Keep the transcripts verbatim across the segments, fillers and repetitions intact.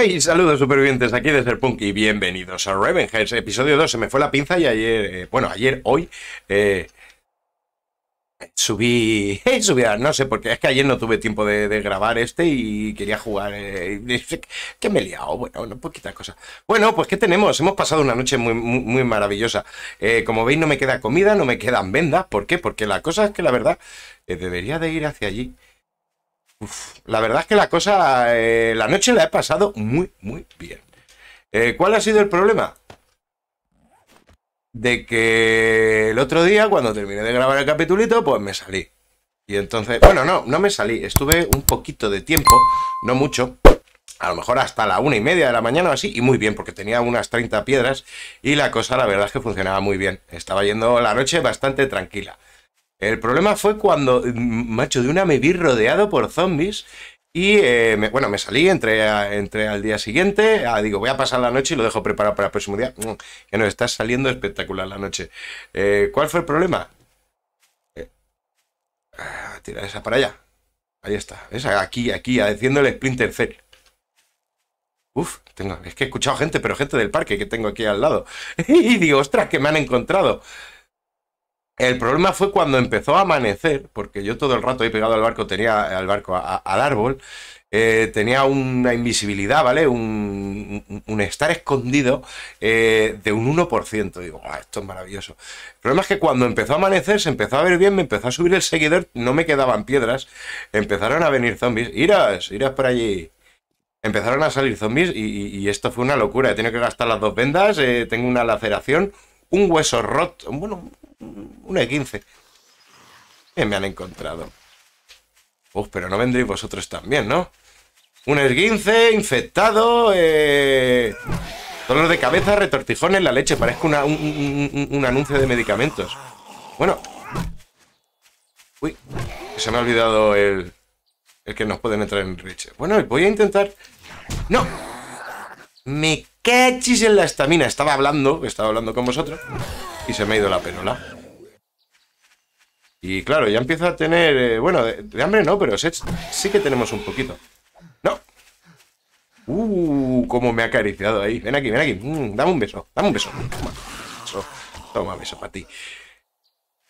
Hey, saludos supervivientes, aquí de Serpunk y bienvenidos a Ravenheads, episodio dos. Se me fue la pinza y ayer, eh, bueno, ayer, hoy, eh, subí, eh, subí, a, no sé, porque es que ayer no tuve tiempo de, de grabar este y quería jugar, eh, que me he liado, bueno, no poquita cosa. Bueno, pues ¿qué tenemos? Hemos pasado una noche muy, muy, muy maravillosa. Eh, como veis no me queda comida, no me quedan vendas, ¿por qué? Porque la cosa es que la verdad, eh, debería de ir hacia allí. Uf, la verdad es que la cosa, eh, la noche la he pasado muy, muy bien. Eh, ¿Cuál ha sido el problema? De que el otro día, cuando terminé de grabar el capitulito, pues me salí. Y entonces, bueno, no, no me salí. Estuve un poquito de tiempo, no mucho, a lo mejor hasta la una y media de la mañana o así, y muy bien, porque tenía unas treinta piedras y la cosa, la verdad es que funcionaba muy bien. Estaba yendo la noche bastante tranquila. El problema fue cuando, macho, de una me vi rodeado por zombies y, eh, me, bueno, me salí, entré, a, entré al día siguiente, a, digo, voy a pasar la noche y lo dejo preparado para el próximo día. Ya nos está saliendo espectacular la noche. Eh, ¿Cuál fue el problema? Eh, tira esa para allá. Ahí está. Esa aquí, aquí, haciendo el Splinter Cell. Uf, tengo, es que he escuchado gente, pero gente del parque que tengo aquí al lado. Y digo, ostras, que me han encontrado. El problema fue cuando empezó a amanecer, porque yo todo el rato ahí pegado al barco, tenía al barco, a, a, al árbol, eh, tenía una invisibilidad, ¿vale? Un, un, un estar escondido eh, de un uno por ciento. Digo, ah, esto es maravilloso. El problema es que cuando empezó a amanecer, se empezó a ver bien, me empezó a subir el seguidor, no me quedaban piedras, empezaron a venir zombies. Iras, iras por allí. Empezaron a salir zombies y, y, y esto fue una locura. He tenido que gastar las dos vendas, eh, tengo una laceración, un hueso roto, bueno... Una de quince. Bien, me han encontrado. Uf, pero no vendréis vosotros también, ¿no? Un esguince, infectado, eh... dolor de cabeza, retortijón en la leche. Parezco una, un, un, un anuncio de medicamentos. Bueno. Uy, se me ha olvidado el, el que nos pueden entrar en Enrage. Bueno, voy a intentar... ¡No! Me cachis en la estamina. Estaba hablando, estaba hablando con vosotros. Y se me ha ido la perola. Y claro, ya empiezo a tener... Eh, bueno, de, de hambre no, pero se, sí que tenemos un poquito. ¡No! ¡Uh! Cómo me ha acariciado ahí. Ven aquí, ven aquí. Mm, dame un beso, dame un beso. Toma beso, toma beso para ti.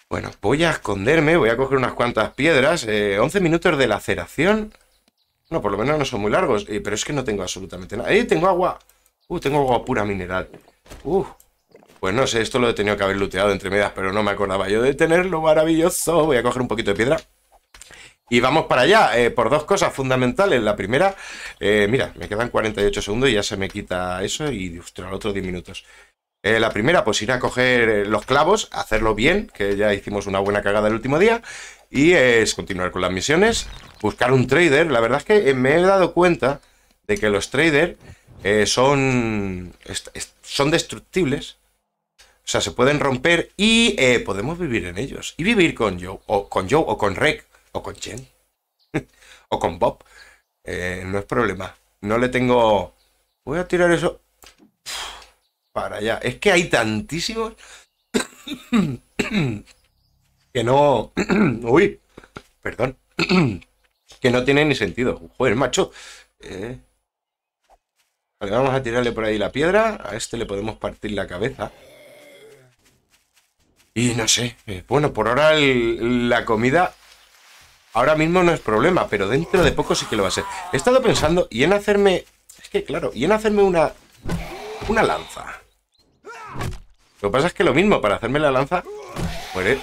Bueno, voy a esconderme. Voy a coger unas cuantas piedras. Eh, once minutos de laceración. No, por lo menos no son muy largos. Eh, pero es que no tengo absolutamente nada. ¡Eh! Tengo agua. ¡Uh! Tengo agua pura mineral. ¡Uh! Pues no sé, esto lo he tenido que haber looteado entre medias, pero no me acordaba yo de tenerlo, maravilloso. Voy a coger un poquito de piedra y vamos para allá, eh, por dos cosas fundamentales. La primera, eh, mira, me quedan cuarenta y ocho segundos y ya se me quita eso y, ostras, otros diez minutos. Eh, la primera, pues ir a coger los clavos, hacerlo bien, que ya hicimos una buena cagada el último día, y es continuar con las misiones, buscar un trader. La verdad es que me he dado cuenta de que los traders eh, son, son destructibles. O sea, se pueden romper y eh, podemos vivir en ellos. Y vivir con Joe, o con Joe, o con Rick, o con Jen, o con Bob. Eh, no es problema. No le tengo... Voy a tirar eso para allá. Es que hay tantísimos que no... Uy, perdón. Que no tiene ni sentido. Joder, macho. Eh... Vale, vamos a tirarle por ahí la piedra. A este le podemos partir la cabeza. Y no sé, eh, bueno, por ahora el, la comida ahora mismo no es problema, pero dentro de poco sí que lo va a ser. He estado pensando y en hacerme, es que claro, y en hacerme una, una lanza. Lo que pasa es que lo mismo, para hacerme la lanza, muere.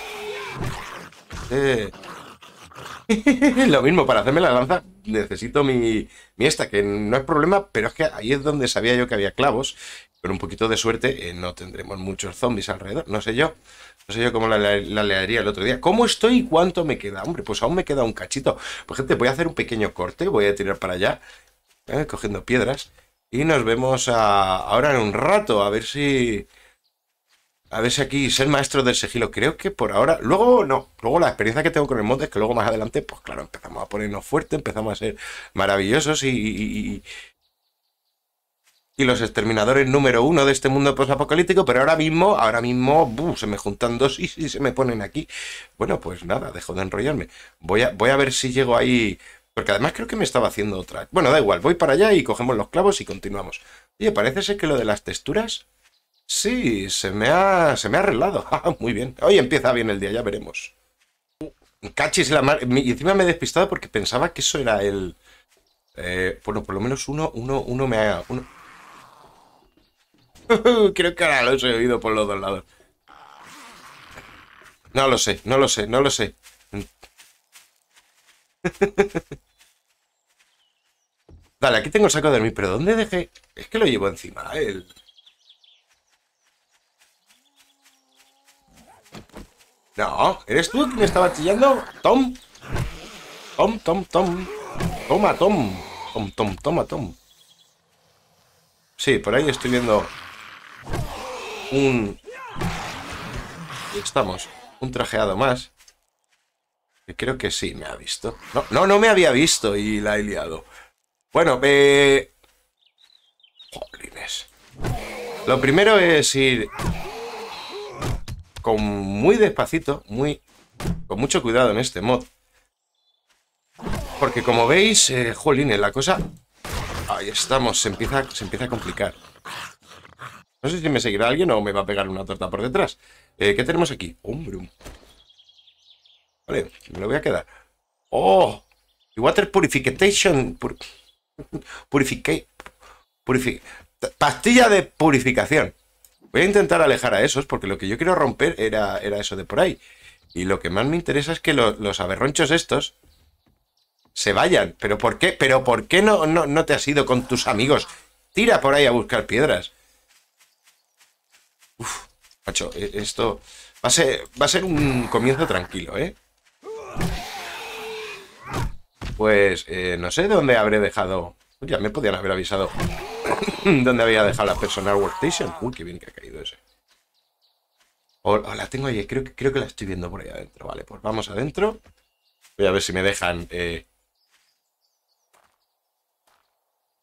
Eh, lo mismo, para hacerme la lanza necesito mi, mi esta, que no es problema, pero es que ahí es donde sabía yo que había clavos. Con un poquito de suerte eh, no tendremos muchos zombies alrededor, no sé yo. No sé yo cómo la, la, la leería el otro día. ¿Cómo estoy y cuánto me queda? Hombre, pues aún me queda un cachito. Pues gente, voy a hacer un pequeño corte, voy a tirar para allá, eh, cogiendo piedras. Y nos vemos a, ahora en un rato, a ver si... A ver si aquí ser maestro del sigilo. Creo que por ahora... Luego no, luego la experiencia que tengo con el mod es que luego más adelante, pues claro, empezamos a ponernos fuertes, empezamos a ser maravillosos y... y, y Y los exterminadores número uno de este mundo posapocalíptico, pero ahora mismo, ahora mismo, buh, se me juntan dos y, y se me ponen aquí. Bueno, pues nada, dejo de enrollarme. Voy a, voy a ver si llego ahí Porque además creo que me estaba haciendo otra. Bueno, da igual, voy para allá y cogemos los clavos y continuamos. Oye, parece ser que lo de las texturas... Sí, se me ha, se me ha arreglado. Muy bien. Hoy empieza bien el día, ya veremos. Cachis la mar... Y encima me he despistado porque pensaba que eso era el... Eh, bueno, por lo menos uno, uno, uno me ha... Uno... Creo que ahora los he oído por los dos lados. No lo sé, no lo sé, no lo sé. Dale, aquí tengo el saco de mí, pero ¿dónde dejé? Es que lo llevo encima, el... No, ¿eres tú quien estaba chillando? Tom. Tom, Tom, Tom. Toma, Tom. Tom, Tom, toma, Tom. Sí, por ahí estoy viendo un... Estamos. Un trajeado más. Que creo que sí me ha visto. No, no, no me había visto y la he liado. Bueno, eh... Jolines. Lo primero es ir... Con muy despacito, muy con mucho cuidado en este mod. Porque como veis, eh, jolines, la cosa... Ahí estamos, se empieza, se empieza a complicar. No sé si me seguirá alguien o me va a pegar una torta por detrás. Eh, ¿Qué tenemos aquí? Hombre. Vale, me lo voy a quedar. ¡Oh! Y Water Purification... Pur... Purifique... Purific... Pastilla de purificación. Voy a intentar alejar a esos, porque lo que yo quiero romper era, era eso de por ahí. Y lo que más me interesa es que lo, los aberronchos estos se vayan. ¿Pero por qué? ¿Pero por qué no, no, no te has ido con tus amigos? Tira por ahí a buscar piedras. Uf, macho, esto va a ser, va a ser un comienzo tranquilo, ¿eh? Pues eh, no sé dónde habré dejado... Ya me podían haber avisado... ¿Dónde había dejado la Personal Workstation? Uy, qué bien que ha caído ese. O, o la tengo ahí, creo, creo que la estoy viendo por ahí adentro. Vale, pues vamos adentro. Voy a ver si me dejan eh,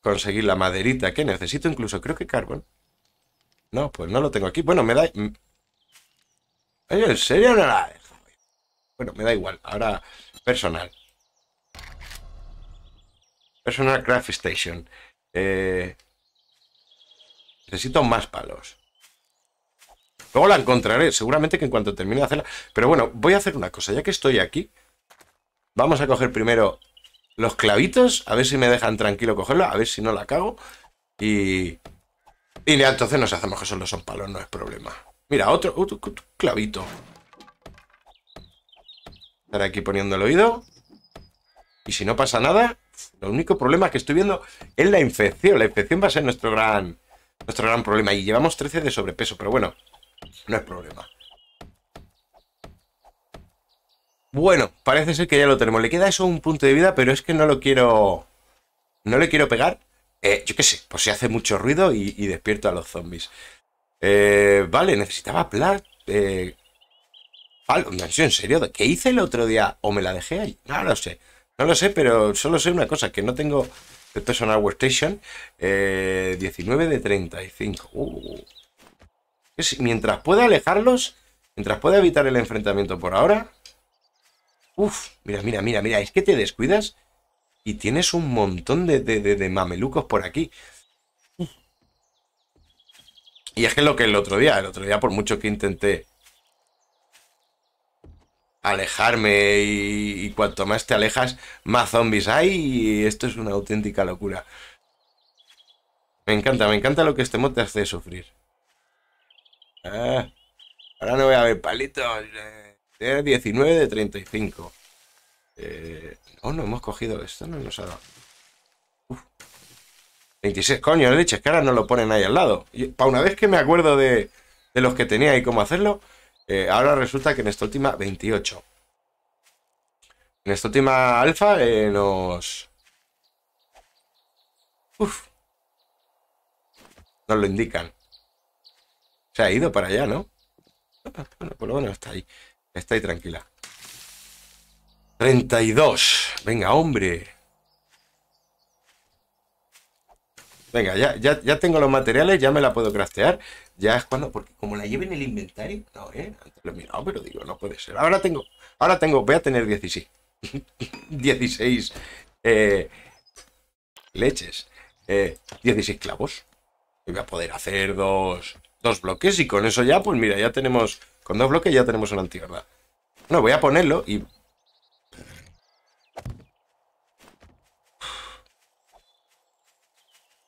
conseguir la maderita que necesito. Incluso creo que carbón. No, pues no lo tengo aquí. Bueno, me da... ¿En serio no la dejo? Bueno, me da igual. Ahora, personal. Personal Craft Station. Eh... Necesito más palos. Luego la encontraré, seguramente que en cuanto termine de hacerla... Pero bueno, voy a hacer una cosa. Ya que estoy aquí, vamos a coger primero los clavitos. A ver si me dejan tranquilo cogerla. A ver si no la cago. Y... Y ya, entonces nos hacemos que solo son palos, no es problema. Mira, otro, otro, otro clavito. Estar aquí poniendo el oído. Y si no pasa nada... Lo único problema que estoy viendo es la infección. La infección va a ser nuestro gran... Nuestro gran problema. Y llevamos trece de sobrepeso. Pero bueno, no es problema. Bueno, parece ser que ya lo tenemos. Le queda eso un punto de vida, pero es que no lo quiero... No le quiero pegar. Eh, yo qué sé, pues se hace mucho ruido y, y despierto a los zombies. Eh, vale, necesitaba plat... Eh, palo. No, ¿en serio? ¿Qué hice el otro día? ¿O me la dejé ahí? No lo sé. No lo sé, pero solo sé una cosa. Que no tengo... De Personal Workstation, eh, diecinueve de treinta y cinco. Uh. Es, mientras pueda alejarlos, mientras pueda evitar el enfrentamiento por ahora. Uf, mira, mira, mira, mira. Es que te descuidas y tienes un montón de, de, de, de mamelucos por aquí. Uh. Y es que lo que el otro día, el otro día, por mucho que intenté alejarme y, y cuanto más te alejas, más zombies hay y esto es una auténtica locura. Me encanta, me encanta lo que este mod te hace sufrir. Ah, ahora no voy a ver palitos. Eh, diecinueve de treinta y cinco. Eh, oh, no hemos cogido esto, no nos ha dado. Uf. veintiséis, coño, leches, que ahora no lo ponen ahí al lado. Para una vez que me acuerdo de, de los que tenía y cómo hacerlo... Eh, ahora resulta que en esta última veintiocho. En esta última alfa eh, nos... Uf. Nos lo indican. Se ha ido para allá, ¿no? Bueno, por lo menos está ahí. Está ahí tranquila. treinta y dos. Venga, hombre. Venga, ya, ya, ya tengo los materiales, ya me la puedo craftear. Ya es cuando, porque como la lleve en el inventario, no, eh, antes lo he mirado, pero digo, no puede ser. Ahora tengo, ahora tengo, voy a tener dieciséis. dieciséis Eh, leches. Eh, dieciséis clavos. Voy a poder hacer dos, dos bloques y con eso ya, pues mira, ya tenemos... Con dos bloques ya tenemos una antigravedad. No, voy a ponerlo y...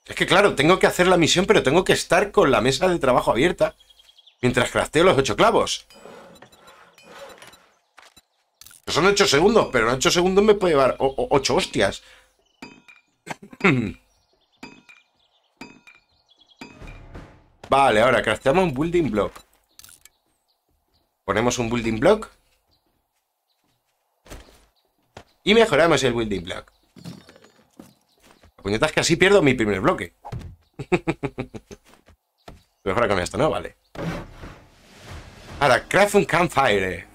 Es que claro, tengo que hacer la misión, pero tengo que estar con la mesa de trabajo abierta mientras crafteo los ocho clavos. Son ocho segundos, pero en ocho segundos me puede llevar ocho hostias. Vale, ahora crafteamos un building block. Ponemos un building block. Y mejoramos el building block. La puñeta es que así pierdo mi primer bloque. Mejora con esto, ¿no? Vale. Ahora, craft un campfire.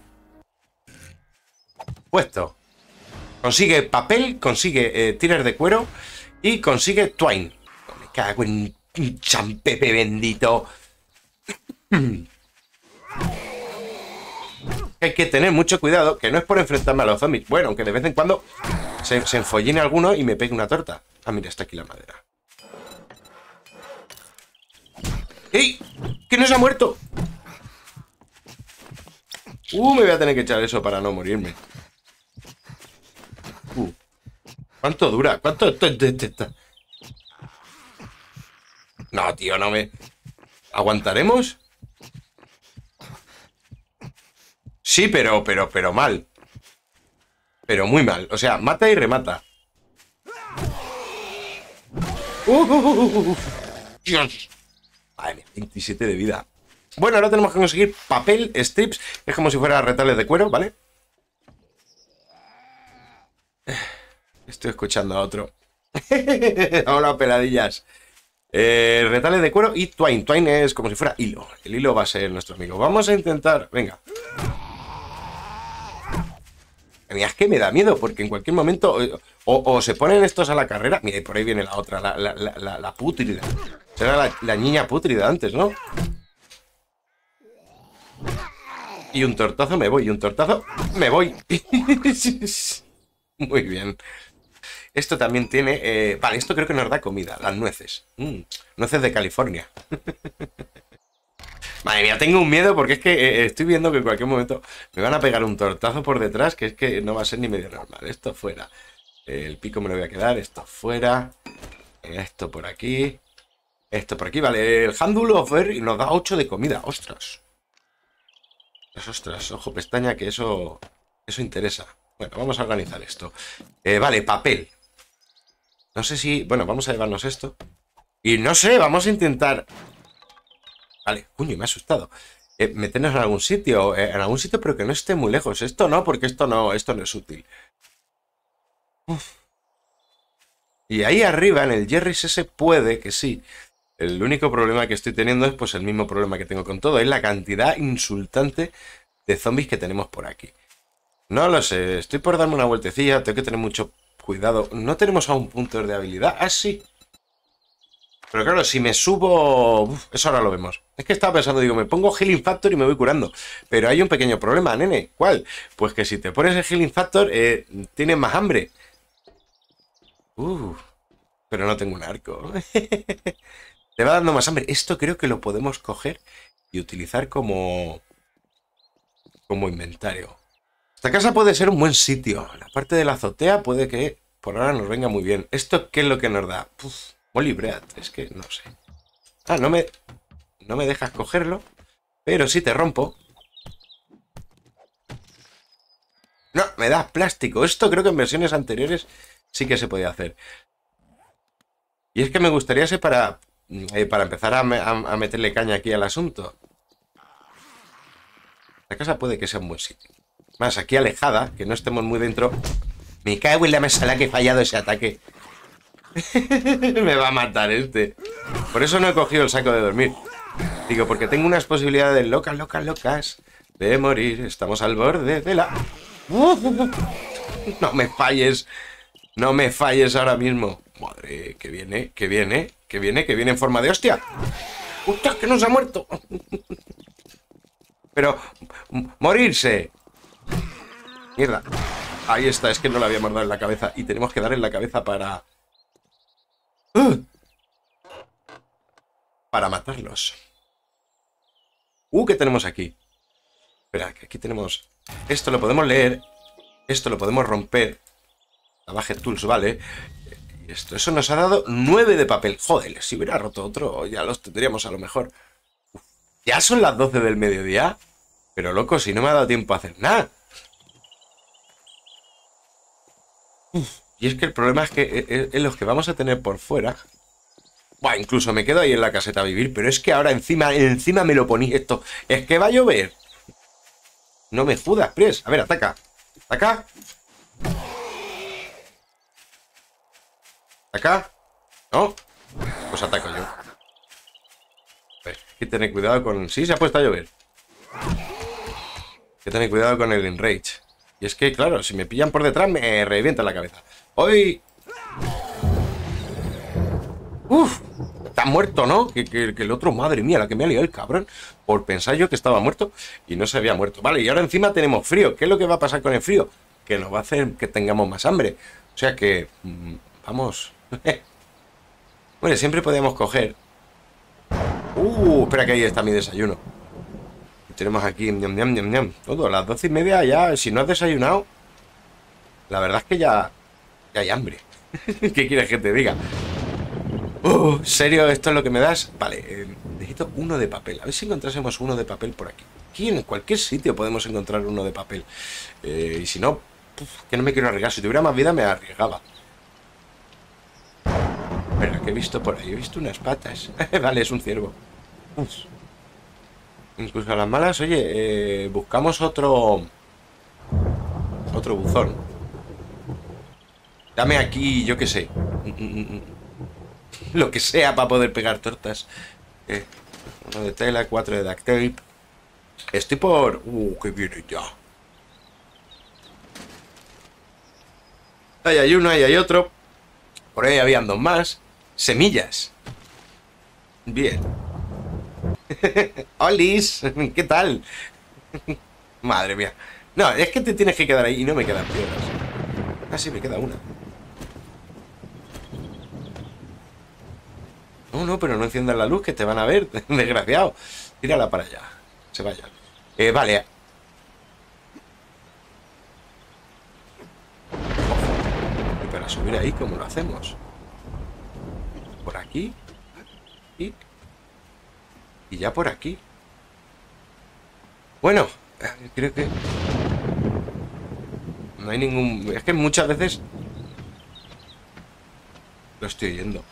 Puesto. Consigue papel, consigue eh, tiras de cuero y consigue twine. Me cago en un champepe bendito. Hay que tener mucho cuidado, que no es por enfrentarme a los zombies. Bueno, aunque de vez en cuando se, se enfolline alguno y me pegue una torta. Ah, mira, está aquí la madera. ¡Ey! ¡Que no se ha muerto! Uh, me voy a tener que echar eso para no morirme. Uh, ¿cuánto dura? ¿Cuánto? No, tío, no me... ¿Aguantaremos? Sí, pero, pero, pero mal. Pero muy mal. O sea, mata y remata. Uh, uh, uh, uh. Dios. Vale, veintisiete de vida. Bueno, ahora tenemos que conseguir papel, strips. Es como si fueran retales de cuero, ¿vale? Estoy escuchando a otro. Hola, peladillas. Eh, retales de cuero y twine. Twine es como si fuera hilo. El hilo va a ser nuestro amigo. Vamos a intentar... Venga. Mira, es que me da miedo porque en cualquier momento o, o se ponen estos a la carrera. Mira, y por ahí viene la otra, la, la, la, la pútrida. Será la, la niña pútrida antes, ¿no? Y un tortazo me voy, y un tortazo me voy. Muy bien. Esto también tiene... Eh, vale, esto creo que nos da comida, las nueces. Mm, nueces de California. Madre mía, tengo un miedo porque es que eh, estoy viendo que en cualquier momento me van a pegar un tortazo por detrás, que es que no va a ser ni medio normal. Esto fuera. El pico me lo voy a quedar, esto fuera. Esto por aquí. Esto por aquí, vale. El Handulof y nos da ocho de comida. Ostras. Ostras, ojo, pestaña, que eso eso interesa. Bueno, vamos a organizar esto. Eh, vale, papel. No sé si... Bueno, vamos a llevarnos esto. Y no sé, vamos a intentar... Vale, coño, me ha asustado. Eh, meternos en algún sitio, eh, en algún sitio, pero que no esté muy lejos. Esto no, porque esto no, esto no es útil. Uf. Y ahí arriba, en el Jerry's ese, puede que sí... El único problema que estoy teniendo es pues el mismo problema que tengo con todo. Es la cantidad insultante de zombies que tenemos por aquí. No lo sé. Estoy por darme una vueltecilla. Tengo que tener mucho cuidado. No tenemos aún puntos de habilidad. Ah, sí. Pero claro, si me subo... Uf, eso ahora lo vemos. Es que estaba pensando, digo, me pongo Healing Factor y me voy curando. Pero hay un pequeño problema, nene. ¿Cuál? Pues que si te pones el Healing Factor, eh, tienes más hambre. Uh, pero no tengo un arco. Te va dando más hambre. Esto creo que lo podemos coger y utilizar como, como inventario. Esta casa puede ser un buen sitio. La parte de la azotea puede que por ahora nos venga muy bien. ¿Esto qué es lo que nos da? Puf, Molly Bread. Es que no sé. Ah, no me, no me dejas cogerlo, pero sí te rompo. No, me das plástico. Esto creo que en versiones anteriores sí que se podía hacer. Y es que me gustaría separar... Eh, para empezar a, me, a, a meterle caña aquí al asunto. La casa puede que sea un buen sitio. Más aquí alejada, que no estemos muy dentro. Me cago en la mesa la que he fallado ese ataque. Me va a matar este. Por eso no he cogido el saco de dormir. Digo, porque tengo unas posibilidades locas, locas, locas de morir. Estamos al borde de la... No me falles. No me falles ahora mismo. Madre, que viene, que viene, que viene, que viene en forma de hostia. ¡Ostras, que no se ha muerto! Pero, morirse. Mierda. Ahí está, es que no le habíamos dado en la cabeza. Y tenemos que dar en la cabeza para... ¡Uh! Para matarlos. Uh, ¿qué tenemos aquí? Espera, que aquí tenemos... Esto lo podemos leer. Esto lo podemos romper. Navaje Tools, vale. Y esto, eso nos ha dado nueve de papel. Joder, si hubiera roto otro, ya los tendríamos a lo mejor. Uf, ya son las doce del mediodía. Pero loco, si no me ha dado tiempo a hacer nada. Uf, y es que el problema es que es, es los que vamos a tener por fuera... Buah, incluso me quedo ahí en la caseta a vivir, pero es que ahora encima, encima me lo poní esto. Es que va a llover. No me jodas, Pres. A ver, ataca. Ataca. Ataca. No. Pues ataco yo. A ver, hay que tener cuidado con... Sí, se ha puesto a llover. Hay que tener cuidado con el Enrage. Y es que, claro, si me pillan por detrás me revientan la cabeza. Hoy... Uf, está muerto, ¿no? Que, que, que el otro, madre mía, la que me ha liado el cabrón. Por pensar yo que estaba muerto y no se había muerto. Vale, y ahora encima tenemos frío. ¿Qué es lo que va a pasar con el frío? Que nos va a hacer que tengamos más hambre. O sea que... Vamos. Bueno, siempre podíamos coger... Uh, espera que ahí está mi desayuno. Tenemos aquí... Ñam, ñam, ñam, ñam, todo, a las doce y media ya... Si no has desayunado... La verdad es que ya... Ya hay hambre. ¿Qué quieres que te diga? Uh, ¿serio? ¿Esto es lo que me das? Vale, eh, necesito uno de papel. A ver si encontrásemos uno de papel por aquí. Aquí en cualquier sitio podemos encontrar uno de papel. eh, Y si no, puf, que no me quiero arriesgar. Si tuviera más vida me arriesgaba. Espera, ¿qué he visto por ahí? He visto unas patas. Vale, es un ciervo. Uf. Incluso a las malas, oye, eh, buscamos otro Otro buzón. Dame aquí, yo qué sé, lo que sea para poder pegar tortas. Eh, uno de tela, cuatro de duct tape. Estoy por... Uh, que viene ya. Ahí hay uno, ahí hay otro. Por ahí habían dos más. Semillas. Bien. ¡Olis! ¿Qué tal? Madre mía. No, es que te tienes que quedar ahí y no me quedan piedras. Ah, sí, me queda una. No, no, pero no enciendas la luz que te van a ver, desgraciado. Tírala para allá, se vaya. Eh, vale. Ojo. Y para subir ahí, ¿cómo lo hacemos? Por aquí. Y... Y ya por aquí. Bueno, creo que... No hay ningún... Es que muchas veces... Lo estoy oyendo.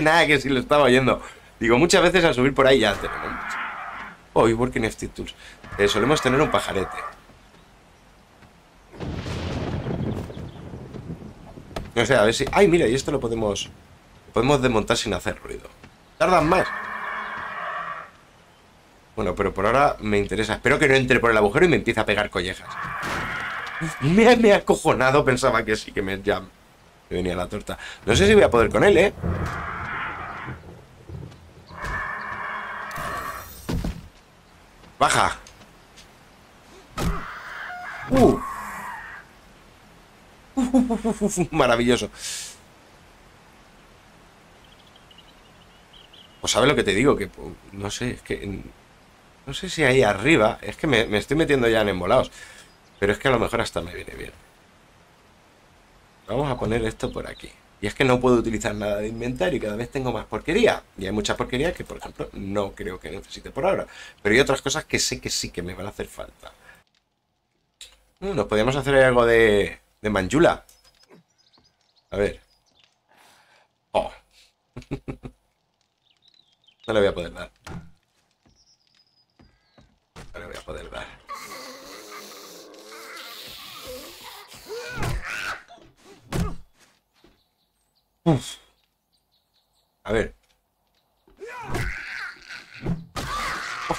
Nada, que si lo estaba oyendo. Digo, muchas veces al subir por ahí ya tenemos. Oh, y Working F T Tools. Eh, solemos tener un pajarete. No sé, a ver si... Ay, mira, y esto lo podemos... Lo podemos desmontar sin hacer ruido. Tardan más. Bueno, pero por ahora me interesa. Espero que no entre por el agujero y me empiece a pegar collejas. Me, me ha acojonado. Pensaba que sí, que me... Ya... Me venía la torta. No sé si voy a poder con él, ¿eh? Baja. Uh. Uh, uh, uh, uh, uh. Maravilloso. Pues sabes lo que te digo, que no sé, es que... No sé si ahí arriba... Es que me, me estoy metiendo ya en embolados. Pero es que a lo mejor hasta me viene bien. Vamos a poner esto por aquí. Y es que no puedo utilizar nada de inventario y cada vez tengo más porquería. Y hay muchas porquerías que, por ejemplo, no creo que necesite por ahora. Pero hay otras cosas que sé que sí que me van a hacer falta. Nos podríamos hacer algo de, de manjula. A ver. Oh. No le voy a poder dar. No le voy a poder dar. Uf. A ver.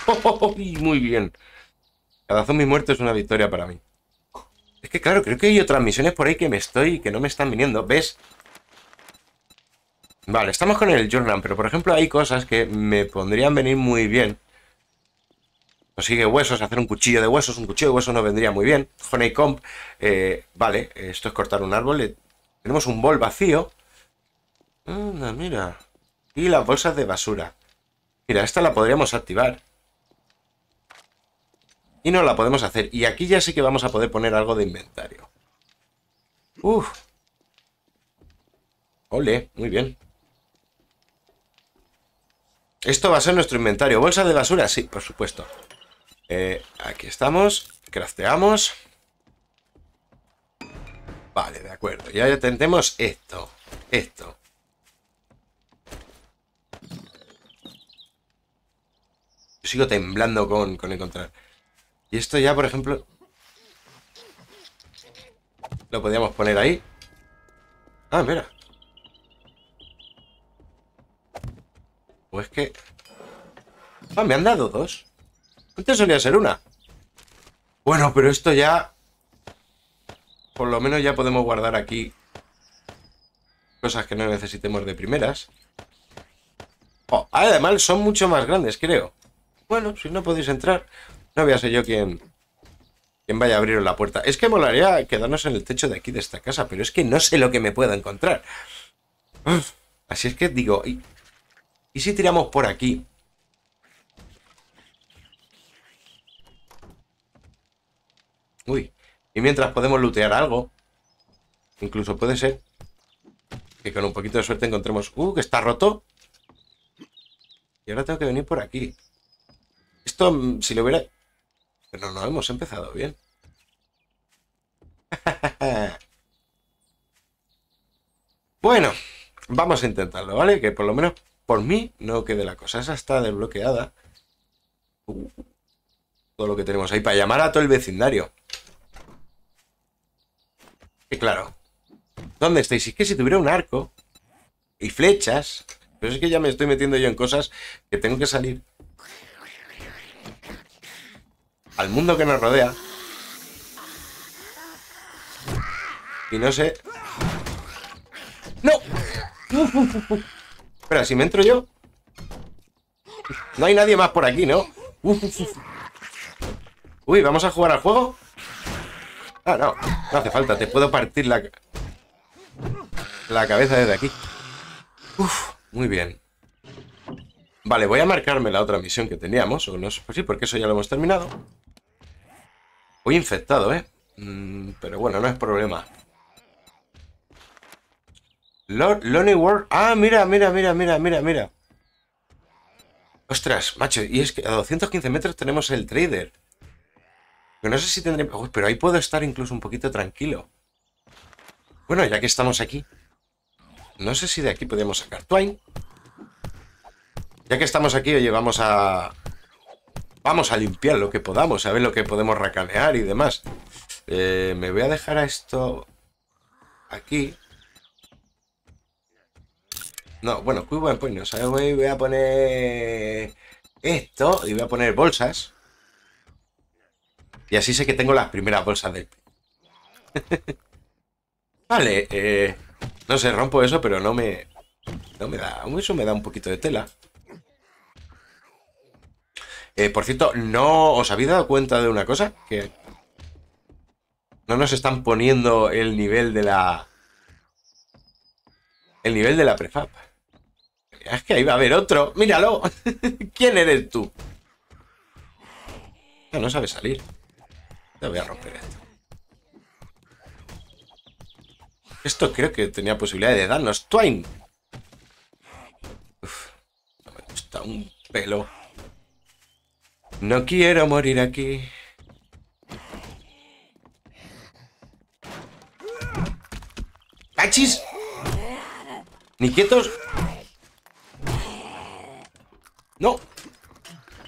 Oh, oh, oh, muy bien. Cada zombie muerto es una victoria para mí. Es que claro, creo que hay otras misiones por ahí que me estoy... Que no me están viniendo, ¿ves? Vale, estamos con el journal. Pero por ejemplo hay cosas que me pondrían venir muy bien. Consigue huesos, hacer un cuchillo de huesos. Un cuchillo de huesos nos vendría muy bien. Honeycomb, eh, vale, esto es cortar un árbol. Tenemos un bol vacío. Anda, mira. Y las bolsas de basura. Mira, esta la podríamos activar. Y no la podemos hacer. Y aquí ya sí que vamos a poder poner algo de inventario. Uf. Ole, muy bien. Esto va a ser nuestro inventario. ¿Bolsa de basura? Sí, por supuesto. Eh, aquí estamos. Crafteamos. Vale, de acuerdo. Ya tentemos esto. Esto. Yo sigo temblando con, con encontrar. Y esto ya, por ejemplo... Lo podíamos poner ahí. Ah, mira. Pues que... Ah, me han dado dos. Antes solía ser una. Bueno, pero esto ya... Por lo menos ya podemos guardar aquí cosas que no necesitemos de primeras. Oh, además son mucho más grandes, creo. Bueno, si no podéis entrar, no voy a ser yo quien, quien vaya a abriros la puerta. Es que molaría quedarnos en el techo de aquí de esta casa, pero es que no sé lo que me pueda encontrar. Uf, así es que digo... Y... ¿Y si tiramos por aquí? Uy. Y mientras podemos lootear algo. Incluso puede ser que con un poquito de suerte encontremos... ¡Uh! Que está roto. Y ahora tengo que venir por aquí. Esto, si lo hubiera... Pero no, hemos empezado bien. Bueno. Vamos a intentarlo, ¿vale? Que por lo menos... Por mí no quede la cosa. Esa está desbloqueada. Uh, todo lo que tenemos ahí para llamar a todo el vecindario. Y claro. ¿Dónde estáis? Es que si tuviera un arco y flechas. Pero es que ya me estoy metiendo yo en cosas que tengo que salir al mundo que nos rodea. Y no sé. ¡No! Espera, si me entro yo. No hay nadie más por aquí, ¿no? Uy, ¿vamos a jugar al juego? Ah, no, no hace falta. Te puedo partir la, la cabeza desde aquí. Uf, muy bien. Vale, voy a marcarme la otra misión que teníamos. O no sé, pues sí, porque eso ya lo hemos terminado. Voy infectado, ¿eh? Mm, pero bueno, no es problema. Lonely World. Ah, mira, mira, mira, mira, mira, mira. Ostras, macho. Y es que a doscientos quince metros tenemos el trader. Pero no sé si tendré... Uy, pero ahí puedo estar incluso un poquito tranquilo. Bueno, ya que estamos aquí. No sé si de aquí podemos sacar Twine. Ya que estamos aquí, oye, vamos a... Vamos a limpiar lo que podamos. A ver lo que podemos racanear y demás. Eh, me voy a dejar a esto... Aquí... No, bueno, quick one point, no sabes, voy a poner esto y voy a poner bolsas. Y así sé que tengo las primeras bolsas del... Vale, eh, no sé, rompo eso, pero no me... No me da... Eso me da un poquito de tela. Eh, por cierto, ¿no os habéis dado cuenta de una cosa? Que no nos están poniendo el nivel de la... El nivel de la prefab. Es que ahí va a haber otro. ¡Míralo! ¿Quién eres tú? No, no sabe salir. Te voy a romper esto. Esto creo que tenía posibilidad de darnos Twine. Uf, no me gusta un pelo. No quiero morir aquí. ¡Cachis! Ni quietos. No.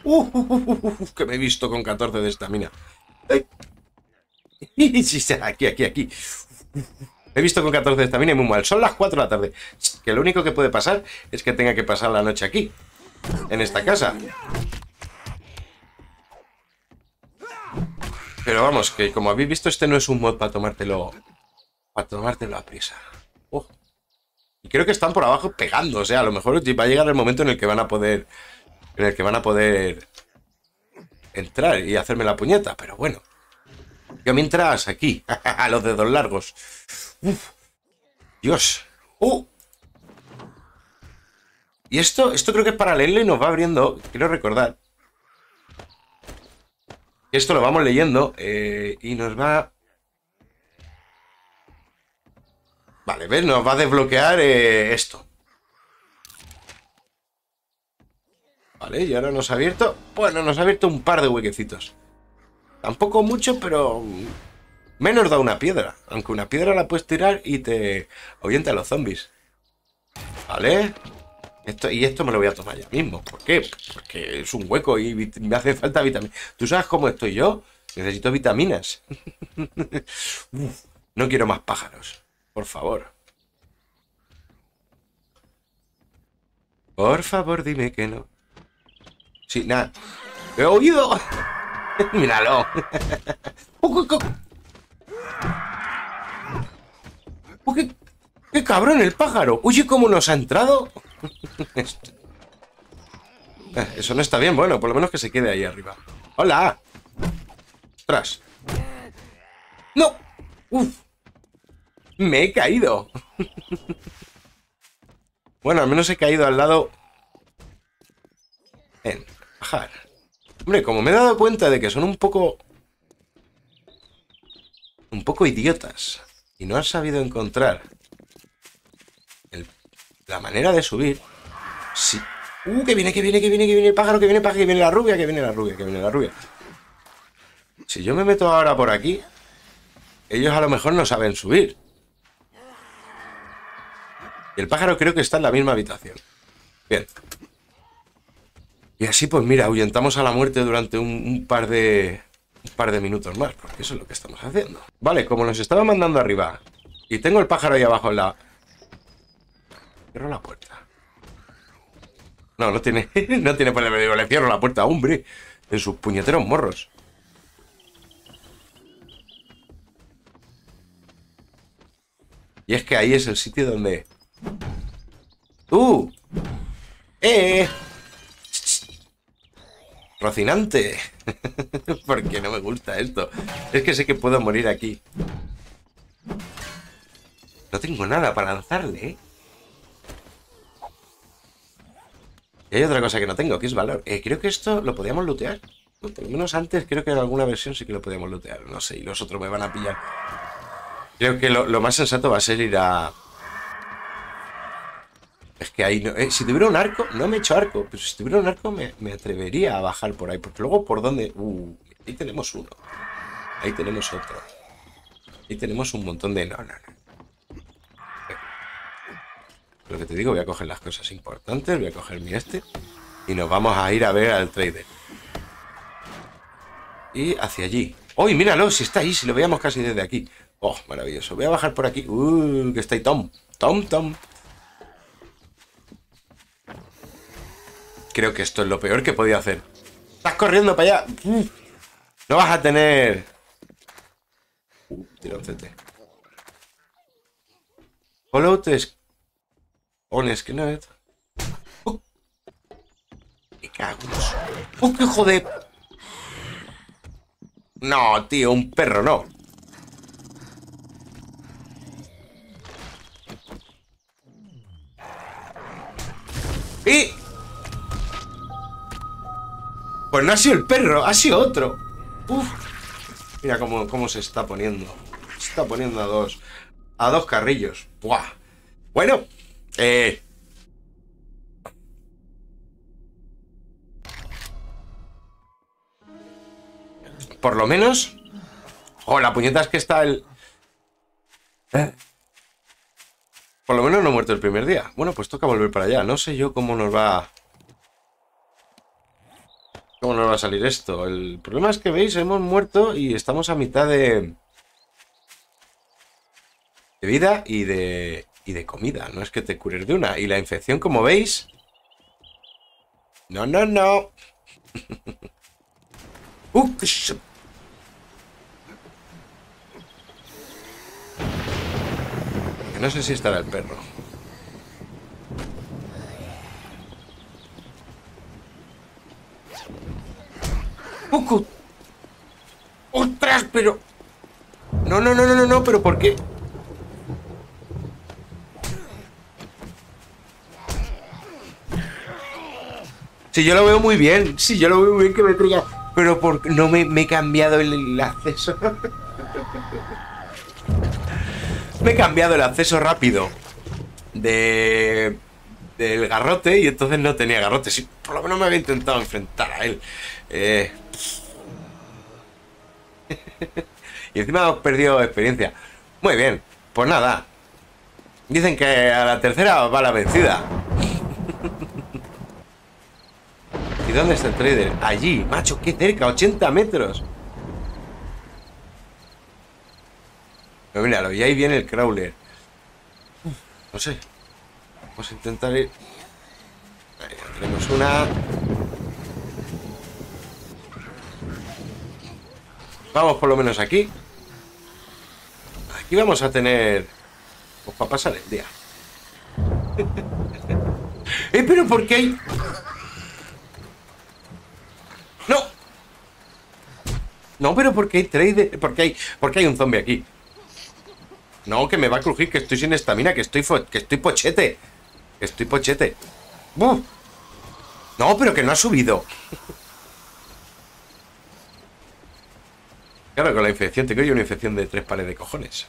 Uh, uh, uh, uh, uh, que me he visto con catorce de estamina. Aquí, aquí, aquí. Me he visto con catorce de estamina y muy mal. Son las cuatro de la tarde. Que lo único que puede pasar es que tenga que pasar la noche aquí. En esta casa. Pero vamos, que como habéis visto, este no es un mod para tomártelo. Para tomártelo a prisa. Oh. Y creo que están por abajo pegando, o sea, a lo mejor va a llegar el momento en el que van a poder, en el que van a poder entrar y hacerme la puñeta, pero bueno. Yo mientras aquí, a los dedos largos. Uf. Dios. Uh. Y esto, esto creo que es para leerlo y nos va abriendo, quiero recordar. Esto lo vamos leyendo eh, y nos va... Vale, ¿ves? Nos va a desbloquear eh, esto. Vale, y ahora nos ha abierto... Bueno, nos ha abierto un par de huequecitos. Tampoco mucho, pero... Menos da una piedra. Aunque una piedra la puedes tirar y te ahuyenta a los zombies. Vale. Esto, y esto me lo voy a tomar ya mismo. ¿Por qué? Porque es un hueco y me hace falta vitamina. ¿Tú sabes cómo estoy yo? Necesito vitaminas. Uf, no quiero más pájaros. Por favor. Por favor, dime que no. Sí, nada. ¡He oído! ¡Míralo! ¡Qué, qué cabrón el pájaro! ¡Oye, cómo nos ha entrado! Eso no está bien. Bueno, por lo menos que se quede ahí arriba. ¡Hola! ¡Ostras! ¡No! ¡Uf! ¡Me he caído! Bueno, al menos he caído al lado... En bajar. Hombre, como me he dado cuenta de que son un poco... Un poco idiotas. Y no han sabido encontrar... El... La manera de subir... Sí. ¡Uh, que viene, que viene, que viene, que viene el pájaro, que viene el pájaro, que viene la rubia, que viene la rubia, que viene la rubia! Si yo me meto ahora por aquí... Ellos a lo mejor no saben subir. Y el pájaro creo que está en la misma habitación. Bien. Y así pues mira, ahuyentamos a la muerte durante un, un par de un par de minutos más. Porque eso es lo que estamos haciendo. Vale, como nos estaba mandando arriba. Y tengo el pájaro ahí abajo en la... Cierro la puerta. No, no tiene... No tiene problema. Digo, le cierro la puerta, hombre. En sus puñeteros morros. Y es que ahí es el sitio donde... ¡Uh! ¡Eh! Rocinante. Porque no me gusta esto. Es que sé que puedo morir aquí. No tengo nada para lanzarle, ¿eh? Y hay otra cosa que no tengo, que es valor. Eh, creo que esto lo podíamos lootear. Por lo menos antes creo que en alguna versión sí que lo podíamos lootear. No sé, y los otros me van a pillar. Creo que lo, lo más sensato va a ser ir a... Es que ahí no... Eh, si tuviera un arco... No me echo arco. Pero si tuviera un arco me, me atrevería a bajar por ahí. Porque luego por donde... Uh, ahí tenemos uno. Ahí tenemos otro. Ahí tenemos un montón de... No, no, no. Lo que te digo, voy a coger las cosas importantes. Voy a coger mi este. Y nos vamos a ir a ver al trader. Y hacia allí. ¡Uy, míralo! Si está ahí. Si lo veíamos casi desde aquí. ¡Oh, maravilloso! Voy a bajar por aquí. ¡Uh, que está ahí Tom! ¡Tom, Tom! Creo que esto es lo peor que podía hacer. ¡Estás corriendo para allá! ¡No vas a tener! Uh, tira un C T. Follow test. Honest, que no es. ¡Oh! ¡Qué cagos! ¡Oh, qué joder! No, tío, un perro no. ¡Y! Pues no ha sido el perro, ha sido otro. Uf. Mira cómo, cómo se está poniendo. Se está poniendo a dos. A dos carrillos. Buah. Bueno. Eh. Por lo menos. Oh, la puñeta es que está el... ¿Eh? Por lo menos no he muerto el primer día. Bueno, pues toca volver para allá. No sé yo cómo nos va... Cómo nos va a salir esto. El problema es que, veis, hemos muerto y estamos a mitad de... De vida y de... Y de comida. No es que te cures de una. Y la infección, como veis... No, no, no. Ups. No sé si estará el perro. ¡Cucu! ¡Ostras! Pero... No, no, no, no, no, no, pero ¿por qué? Si yo lo veo muy bien, si yo lo veo muy bien que me traiga. Pero por... no me, me he cambiado el, el acceso. Me he cambiado el acceso rápido de... del garrote y entonces no tenía garrote. Si por lo menos me había intentado enfrentar a él. Eh... Y encima hemos perdido experiencia. Muy bien, pues nada. Dicen que a la tercera va la vencida. ¿Y dónde está el trader? Allí, macho, qué cerca, ochenta metros. Pero míralo, y ahí viene el crawler. No sé. Vamos a intentar ir. Ahí, tenemos una. Vamos por lo menos aquí. Aquí vamos a tener... pues para pasar el día. Eh, pero ¿por qué hay...? No. No, pero ¿por qué hay trader? ¿Por qué hay, ¿Por qué hay un zombie aquí? No, que me va a crujir, que estoy sin estamina, que estoy fo... que estoy pochete. Que estoy pochete. ¡Buf! No, pero que no ha subido. Claro, con la infección tengo yo una infección de tres pares de cojones.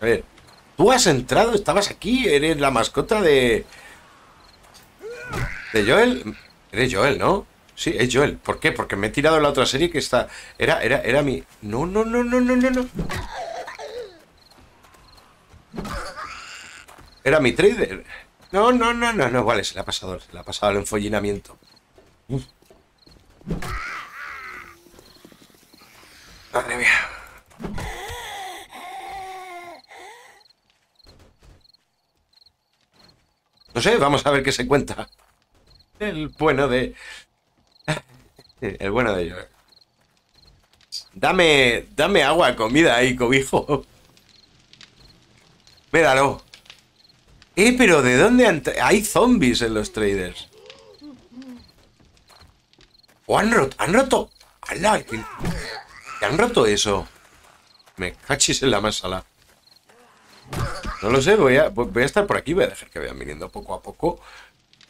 A ver, tú has entrado, estabas aquí, eres la mascota de... de Joel. Eres Joel, ¿no? Sí, es Joel. ¿Por qué? Porque me he tirado en la otra serie que está... Era, era, era mi... No, no, no, no, no, no, no. Era mi trader. No, no, no, no, no. Vale, se la ha pasado, se la ha pasado el enfollinamiento. Uf. Madre mía. No sé, vamos a ver qué se cuenta. El bueno de... El bueno de ellos. Dame, dame agua, comida y cobijo. Míralo. Eh, pero ¿de dónde han... hay zombies en los traders? ¡Oh, han roto! ¡Han roto! ¡Hala! ¿Qué, ¿Qué han roto eso? Me cachis en la masala. No lo sé, voy a, voy a estar por aquí. Voy a dejar que vayan viniendo poco a poco.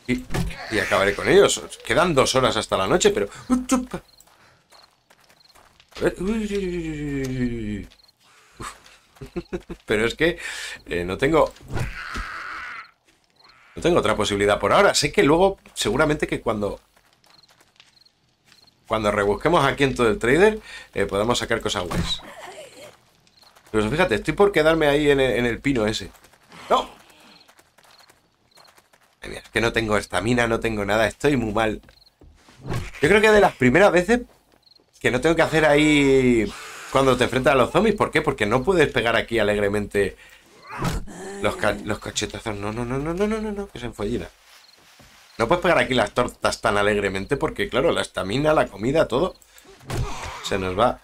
Y, y acabaré con ellos. Quedan dos horas hasta la noche, pero... Pero es que eh, no tengo... No tengo otra posibilidad por ahora. Sé que luego, seguramente que cuando... Cuando rebusquemos aquí en todo el trader, eh, podemos sacar cosas guays. Pero fíjate, estoy por quedarme ahí en el, en el pino ese. ¡No! Ay, mira, es que no tengo estamina, no tengo nada, estoy muy mal. Yo creo que de las primeras veces que no tengo que hacer ahí cuando te enfrentas a los zombies. ¿Por qué? Porque no puedes pegar aquí alegremente los, ca los cachetazos. No, no, no, no, no, no, no, no, que se enfollina. No puedes pegar aquí las tortas tan alegremente porque, claro, la estamina, la comida, todo se nos va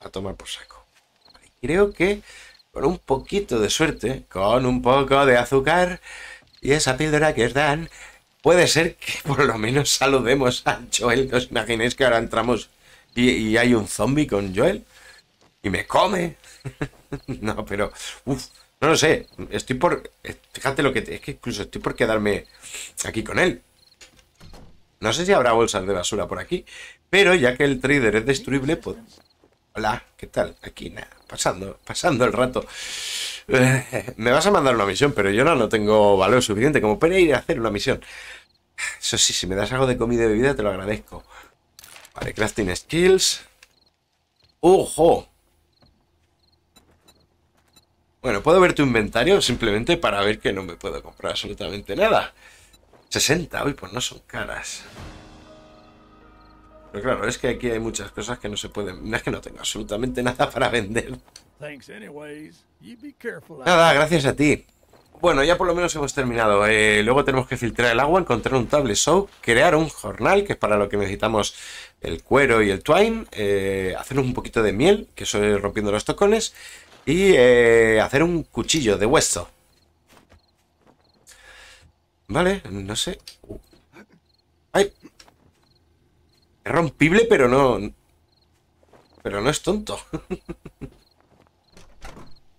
a tomar por saco. Vale, creo que con un poquito de suerte, con un poco de azúcar y esa píldora que os dan, puede ser que por lo menos saludemos a Joel. ¿No os imagináis que ahora entramos y, y hay un zombie con Joel? Y me come. No, pero... Uf. No lo sé, estoy por... Fíjate lo que... Te, es que incluso estoy por quedarme aquí con él. No sé si habrá bolsas de basura por aquí, pero ya que el trader es destruible, pues... Hola, ¿qué tal? Aquí nada, pasando, pasando el rato. Me vas a mandar una misión, pero yo no, no tengo valor suficiente como para ir a hacer una misión. Eso sí, si me das algo de comida y bebida te lo agradezco. Vale, crafting skills. ¡Ojo! Bueno, puedo ver tu inventario simplemente para ver que no me puedo comprar absolutamente nada. sesenta, uy, pues no son caras. Pero claro, es que aquí hay muchas cosas que no se pueden... No es que no tengo absolutamente nada para vender. Nada, gracias a ti. Bueno, ya por lo menos hemos terminado. Eh, luego tenemos que filtrar el agua, encontrar un table soap, crear un jornal, que es para lo que necesitamos el cuero y el twine, eh, hacer un poquito de miel, que eso es rompiendo los tocones, y eh, hacer un cuchillo de hueso. Vale, no sé. ¡Ay! Es rompible, pero no... Pero no es tonto.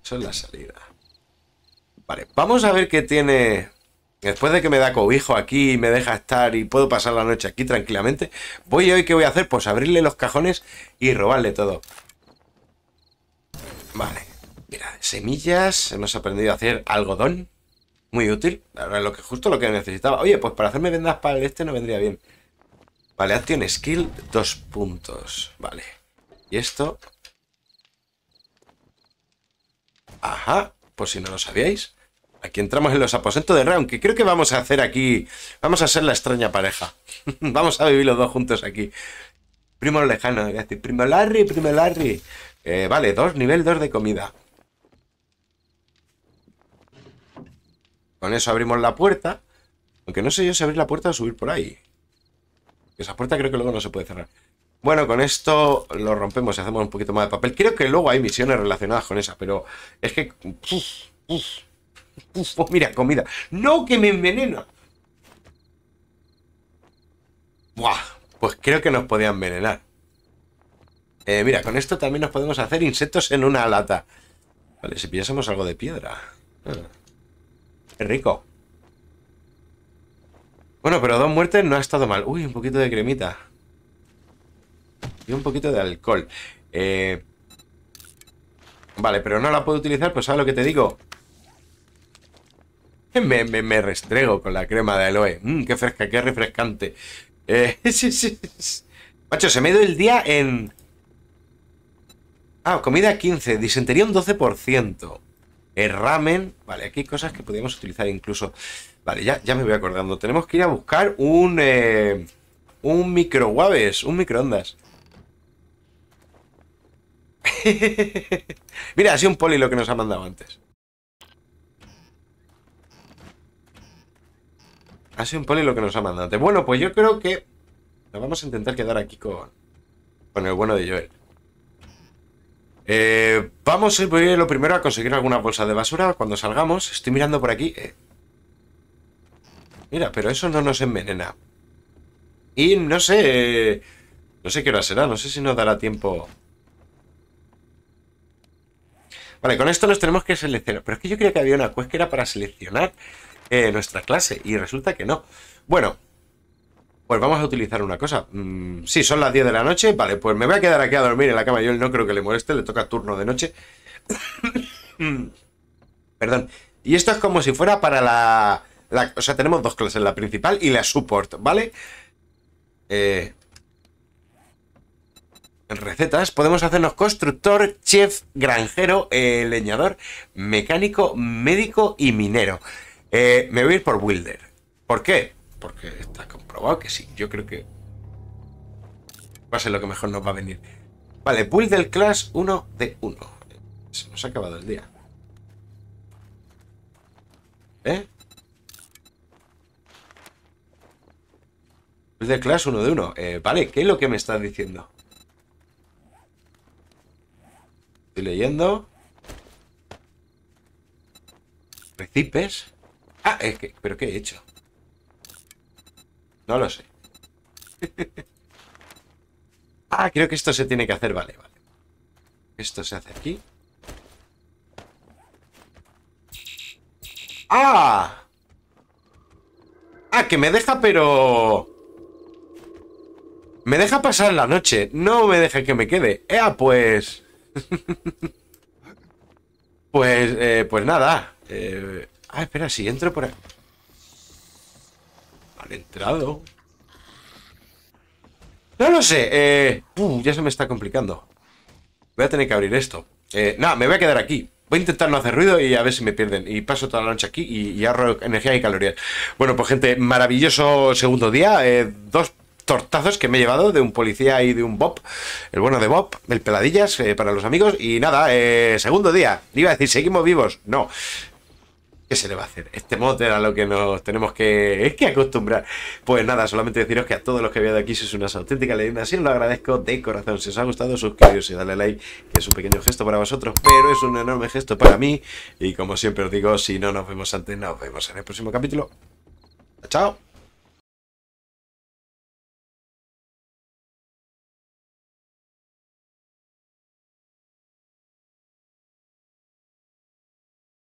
Eso es la salida. Vale, vamos a ver qué tiene... Después de que me da cobijo aquí y me deja estar y puedo pasar la noche aquí tranquilamente, voy hoy, ¿qué voy a hacer? Pues abrirle los cajones y robarle todo. Vale, mira, semillas, hemos aprendido a hacer algodón, muy útil, ahora es lo que, justo lo que necesitaba. Oye, pues para hacerme vendas para el este no vendría bien. Vale, acción skill, dos puntos, vale. Y esto... Ajá, por si no lo sabíais. Aquí entramos en los aposentos de Round, que creo que vamos a hacer aquí... Vamos a ser la extraña pareja. Vamos a vivir los dos juntos aquí. Primo lejano, es decir, primo Larry, primo Larry. Eh, vale, dos, nivel dos de comida. Con eso abrimos la puerta. Aunque no sé yo si abrir la puerta o subir por ahí. Esa puerta creo que luego no se puede cerrar. Bueno, con esto lo rompemos y hacemos un poquito más de papel. Creo que luego hay misiones relacionadas con esa, pero es que... Uf, uf. Uf, oh, mira, comida. ¡No, que me envenena! Buah, pues creo que nos podía envenenar. Eh, mira, con esto también nos podemos hacer insectos en una lata. Vale, si pillásemos algo de piedra. Ah, qué rico. Bueno, pero dos muertes no ha estado mal. Uy, un poquito de cremita. Y un poquito de alcohol. Eh... Vale, pero no la puedo utilizar, pues ¿sabes lo que te digo? Me, me, me restrego con la crema de aloe. Mmm, qué fresca, qué refrescante. Eh, sí, sí, sí. Macho, se me ha ido el día en... Ah, comida quince, disentería un doce por ciento. El ramen... Vale, aquí hay cosas que podríamos utilizar incluso. Vale, ya, ya me voy acordando. Tenemos que ir a buscar un... Eh, un microwaves, un microondas. Mira, ha sido un poli lo que nos ha mandado antes. Ha sido un poli lo que nos ha mandado antes. Bueno, pues yo creo que nos vamos a intentar quedar aquí con, con el bueno de Joel. Eh, vamos a ir lo primero a conseguir alguna bolsa de basura cuando salgamos. Estoy mirando por aquí. Eh. Mira, pero eso no nos envenena. Y no sé... Eh, no sé qué hora será. No sé si nos dará tiempo... Vale, con esto nos tenemos que seleccionar. Pero es que yo creía que había una quest que era para seleccionar... Eh, nuestra clase, y resulta que no. Bueno, pues vamos a utilizar una cosa. Mm, sí, son las diez de la noche. Vale, pues me voy a quedar aquí a dormir en la cama. Yo no creo que le moleste, le toca turno de noche. Perdón. Y esto es como si fuera para la, la... O sea, tenemos dos clases, la principal y la support, ¿vale? Eh, recetas. Podemos hacernos constructor, chef, granjero, eh, leñador, mecánico, médico y minero. Eh, me voy a ir por Builder. ¿Por qué? Porque está comprobado que sí. Yo creo que va a ser lo que mejor nos va a venir. Vale, Builder Class uno de uno. Se nos ha acabado el día. ¿Eh? Builder Class uno de uno. Eh, vale, ¿qué es lo que me estás diciendo? Estoy leyendo. Recipes. Ah, es que, ¿pero qué he hecho? No lo sé. Ah, creo que esto se tiene que hacer. Vale, vale. Esto se hace aquí. ¡Ah! Ah, que me deja, pero... Me deja pasar la noche. No me deja que me quede. ¡Ea, pues! Pues, eh, pues nada. Eh... Ah, espera, si entro por aquí. Vale, entrado. No lo sé. Eh, uh, ya se me está complicando. Voy a tener que abrir esto. Eh, no, me voy a quedar aquí. Voy a intentar no hacer ruido y a ver si me pierden. Y paso toda la noche aquí y, y ahorro energía y calorías. Bueno, pues gente, maravilloso segundo día. Eh, dos tortazos que me he llevado de un policía y de un Bob. El bueno de Bob, el peladillas eh, para los amigos. Y nada, eh, segundo día. Iba a decir, seguimos vivos. No. ¿Qué se le va a hacer? Este mod era lo que nos tenemos que, es que acostumbrar. Pues nada, solamente deciros que a todos los que veáis aquí sois unas auténticas leyendas. Si os lo agradezco de corazón. Si os ha gustado, suscribiros y darle like, que es un pequeño gesto para vosotros, pero es un enorme gesto para mí. Y como siempre os digo, si no nos vemos antes, nos vemos en el próximo capítulo. Chao.